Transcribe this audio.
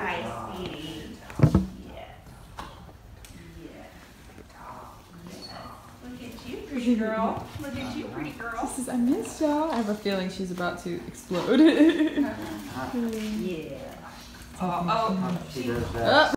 Hi, Stevie. Pretty girl. Look at you, pretty girl. This is, I missed y'all. I have a feeling she's about to explode. Yeah. Oh, she does that.